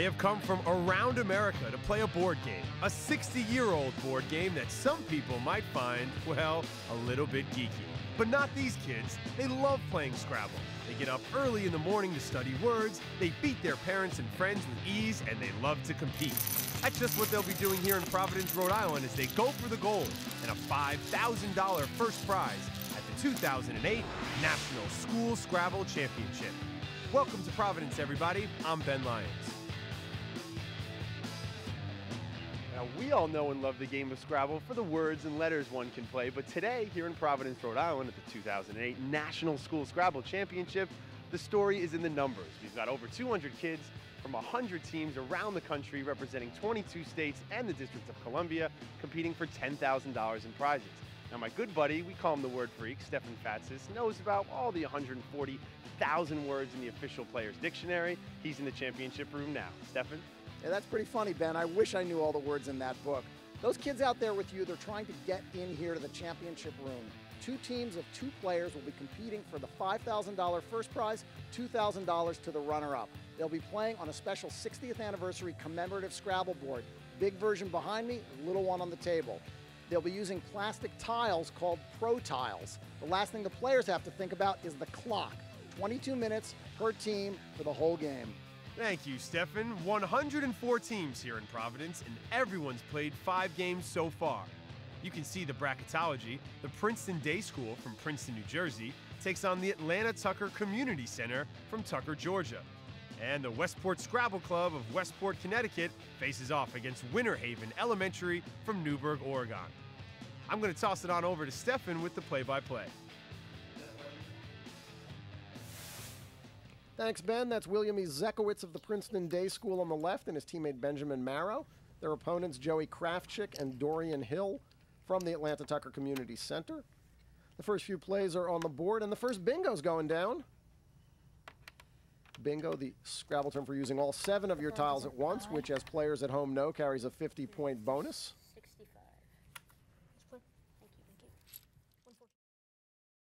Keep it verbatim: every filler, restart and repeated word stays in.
They have come from around America to play a board game, a sixty-year-old board game that some people might find, well, a little bit geeky. But not these kids. They love playing Scrabble. They get up early in the morning to study words, they beat their parents and friends with ease, and they love to compete. That's just what they'll be doing here in Providence, Rhode Island, as they go for the gold and a five thousand dollar first prize at the two thousand eight National School Scrabble Championship. Welcome to Providence, everybody. I'm Ben Lyons. Now, we all know and love the game of Scrabble for the words and letters one can play, but today, here in Providence, Rhode Island, at the two thousand eight National School Scrabble Championship, the story is in the numbers. We've got over two hundred kids from one hundred teams around the country representing twenty-two states and the District of Columbia competing for ten thousand dollars in prizes. Now, my good buddy, we call him the word freak, Stefan Fatsis, knows about all the one hundred forty thousand words in the official player's dictionary. He's in the championship room now. Stefan? Yeah, that's pretty funny, Ben. I wish I knew all the words in that book. Those kids out there with you, they're trying to get in here to the championship room. Two teams of two players will be competing for the five thousand dollar first prize, two thousand dollars to the runner-up. They'll be playing on a special sixtieth anniversary commemorative Scrabble board. Big version behind me, little one on the table. They'll be using plastic tiles called pro tiles. The last thing the players have to think about is the clock. twenty-two minutes per team for the whole game. Thank you, Stefan. one hundred four teams here in Providence, and everyone's played five games so far. You can see the bracketology. The Princeton Day School from Princeton, New Jersey, takes on the Atlanta Tucker Community Center from Tucker, Georgia. And the Westport Scrabble Club of Westport, Connecticut, faces off against Winter Haven Elementary from Newburgh, Oregon. I'm going to toss it on over to Stefan with the play-by-play. Thanks, Ben. That's William E. Zekowitz of the Princeton Day School on the left and his teammate Benjamin Marrow. Their opponents, Joey Kraftchik and Dorian Hill from the Atlanta Tucker Community Center. The first few plays are on the board, and the first bingo's going down. Bingo, the Scrabble term for using all seven of your tiles at once, which, as players at home know, carries a fifty-point bonus.